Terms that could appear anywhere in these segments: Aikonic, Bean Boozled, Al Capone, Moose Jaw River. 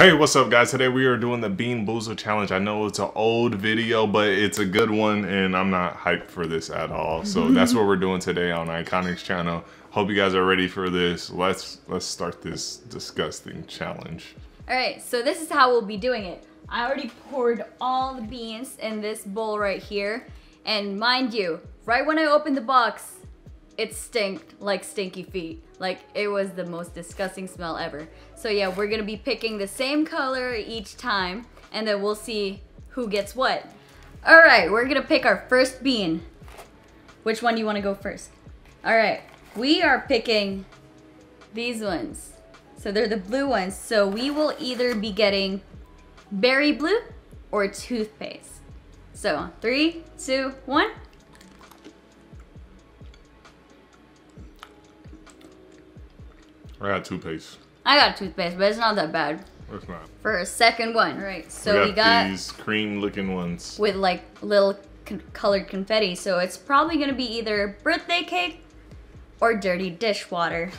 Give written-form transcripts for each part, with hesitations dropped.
Hey, what's up guys? Today we are doing the Bean Boozled challenge. I know it's an old video, but it's a good one and I'm not hyped for this at all. So that's what we're doing today on Aiconic's channel. Hope you guys are ready for this. Let's start this disgusting challenge. All right, so this is how we'll be doing it. I already poured all the beans in this bowl right here. And mind you, right when I opened the box, it stinked like stinky feet. Like, it was the most disgusting smell ever. So yeah, we're gonna be picking the same color each time and then we'll see who gets what. All right, we're gonna pick our first bean. Which one do you wanna go first? All right, we are picking these ones. So they're the blue ones. So we will either be getting berry blue or toothpaste. So 3, 2, 1. I got toothpaste. I got toothpaste, but it's not that bad. It's not. For a second one. All right, so we got these cream looking ones. With like little colored confetti. So it's probably gonna be either birthday cake or dirty dishwater.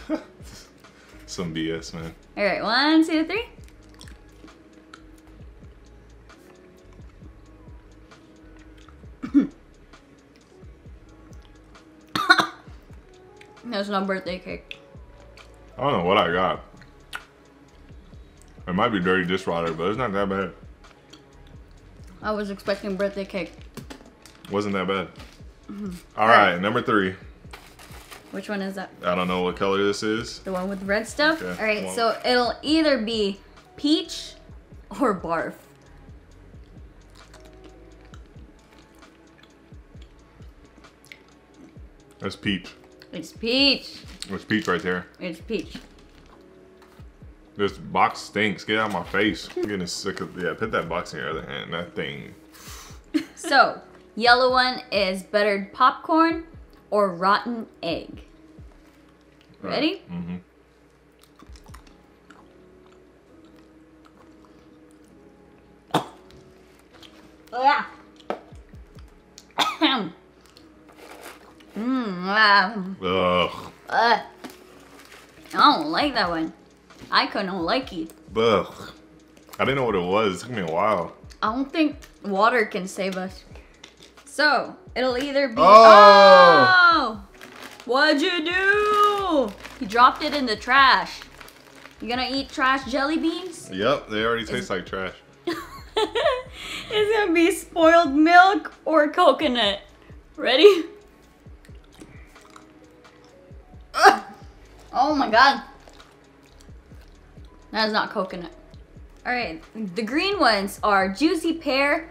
Some BS, man. All right, 1, 2, 3. That's not birthday cake. I don't know what I got. It might be dirty dishwater, but it's not that bad. I was expecting birthday cake. Wasn't that bad. All right, number 3. Which one is that? I don't know what color this is. The one with the red stuff? Okay. All right, so it'll either be peach or barf. That's peach. It's peach. It's peach right there. It's peach. This box stinks. Get out of my face. I'm getting sick of, yeah, put that box in your other hand. That thing. So, yellow one is buttered popcorn or rotten egg. Ready? Mm-hmm. Ah. Ugh. I don't like that one. I couldn't like it. Ugh. I didn't know what it was. It took me a while. I don't think water can save us. So, it'll either be... Oh! What'd you do? You dropped it in the trash. You gonna eat trash jelly beans? Yep, they already taste like trash. It's gonna be spoiled milk or coconut. Ready? Oh my god. That is not coconut. All right, the green ones are juicy pear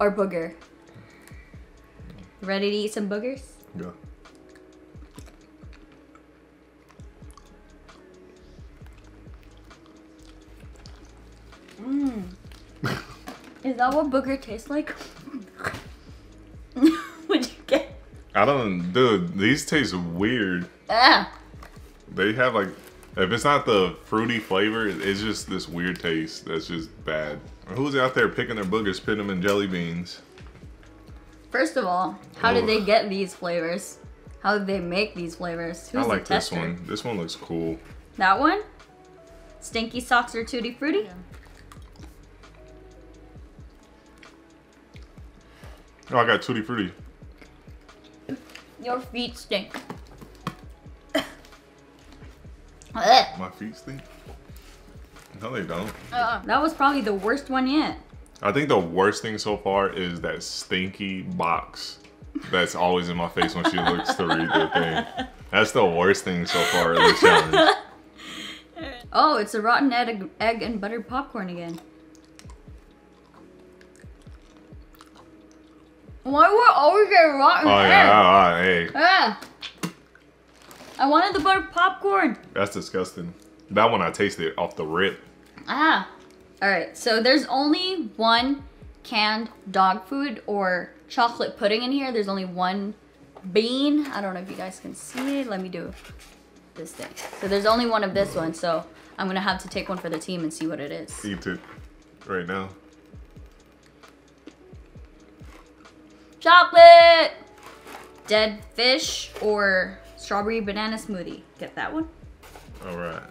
or booger. Ready to eat some boogers? Yeah. Mmm. Is that what booger tastes like? What'd you get? I don't, dude, these taste weird. Ah. They have like, if it's not the fruity flavor, it's just this weird taste that's just bad. Who's out there picking their boogers, putting them in jelly beans? First of all, how did they get these flavors? How did they make these flavors? Who's I like this one. This one looks cool. That one? Stinky socks or tutti frutti? Yeah. Oh, I got tutti frutti. Your feet stink. My feet stink? No, they don't. That was probably the worst one yet. I think the worst thing so far is that stinky box that's always in my face when she looks to read the thing. That's the worst thing so far in the challenge. Oh, it's a rotten egg and buttered popcorn again. Why would I always get rotten egg? Yeah, hey. Yeah. I wanted the buttered popcorn. That's disgusting. That one I tasted off the rip. Ah. All right. So there's only one canned dog food or chocolate pudding in here. There's only one bean. I don't know if you guys can see it. Let me do this thing. So there's only one of this one. So I'm going to have to take one for the team and see what it is. Eat it right now. Chocolate. Dead fish or... strawberry banana smoothie. Get that one. All right.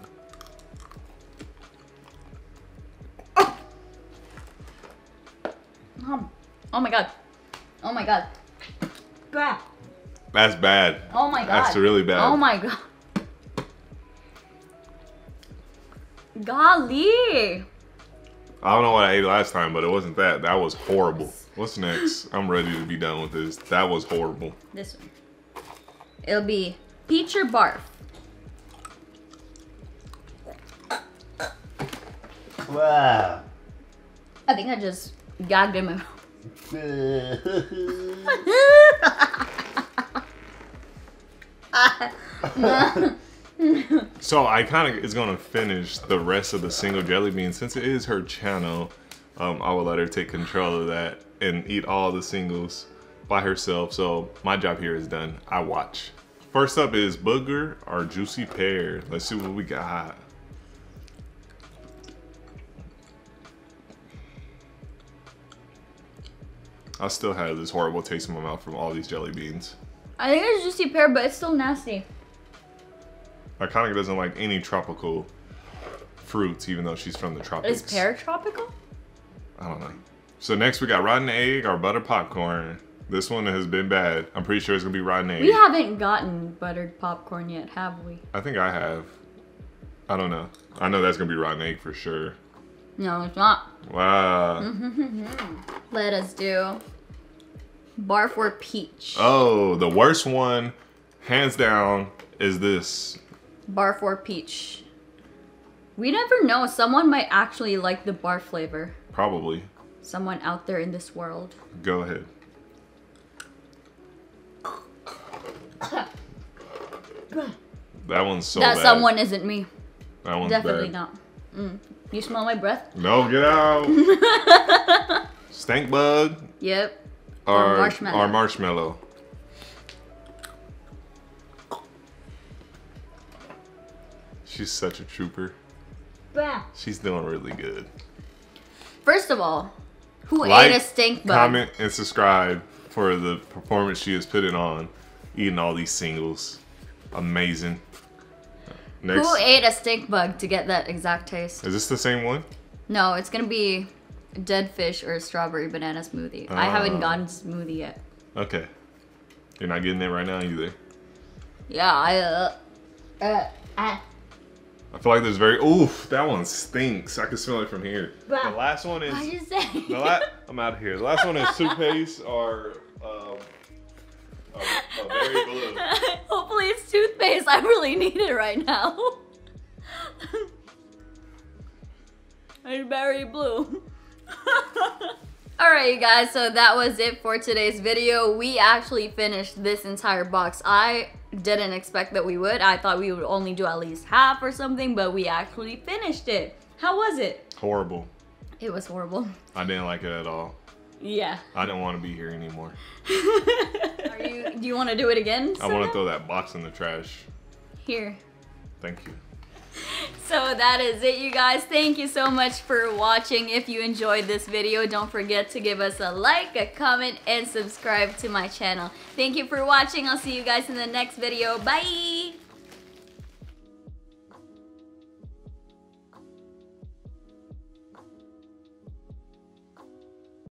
Oh my god. Oh my god. Grab. That's bad. Oh my god. That's really bad. Oh my god. Golly. I don't know what I ate last time, but it wasn't that. That was horrible. What's next? I'm ready to be done with this. That was horrible. This one. It'll be peach or barf. Wow. I think I just gagged him. So Aikonic is gonna finish the rest of the single jelly bean since it is her channel. I will let her take control of that and eat all the singles by herself. So my job here is done. I watch. First up is booger or juicy pear. Let's see what we got. I still have this horrible taste in my mouth from all these jelly beans. I think it's juicy pear, but it's still nasty. Aikonic doesn't like any tropical fruits, even though she's from the tropics. Is pear tropical? I don't know. So next we got rotten egg or butter popcorn. This one has been bad. I'm pretty sure it's gonna be rotten egg. We haven't gotten buttered popcorn yet, have we? I think I have. I don't know. I know that's gonna be rotten egg for sure. No, it's not. Wow. Let us do barf or peach. Oh, the worst one, hands down, is this. Barf or peach. We never know. Someone might actually like the barf flavor. Probably. Someone out there in this world. Go ahead. That one's so bad. That someone isn't me. That one's definitely bad. Definitely not. Mm. You smell my breath? No, get out. Stank bug. Yep. Or marshmallow. Or marshmallow. She's such a trooper. Yeah. She's doing really good. First of all, who like, ate a stink bug? Comment and subscribe for the performance she has put it on, eating all these singles. Amazing. Next. Who ate a stink bug to get that exact taste? Is this the same one? No, it's gonna be dead fish or a strawberry banana smoothie. I haven't gotten smoothie yet. Okay. You're not getting it right now either. Yeah, I feel like there's very... Oof, that one stinks. I can smell it from here. The last one is... What did you say? I'm out of here. The last one is toothpaste or... very blue. Hopefully it's toothpaste. I really need it right now. It's very blue. Alright you guys, so that was it for today's video. We actually finished this entire box. I didn't expect that we would. I thought we would only do at least half or something, but we actually finished it. How was it? Horrible. It was horrible. I didn't like it at all. Yeah. I don't want to be here anymore. Do you want to do it again? I want to throw that box in the trash. Here. Thank you. So that is it, you guys. Thank you so much for watching. If you enjoyed this video, don't forget to give us a like, a comment, and subscribe to my channel. Thank you for watching. I'll see you guys in the next video. Bye!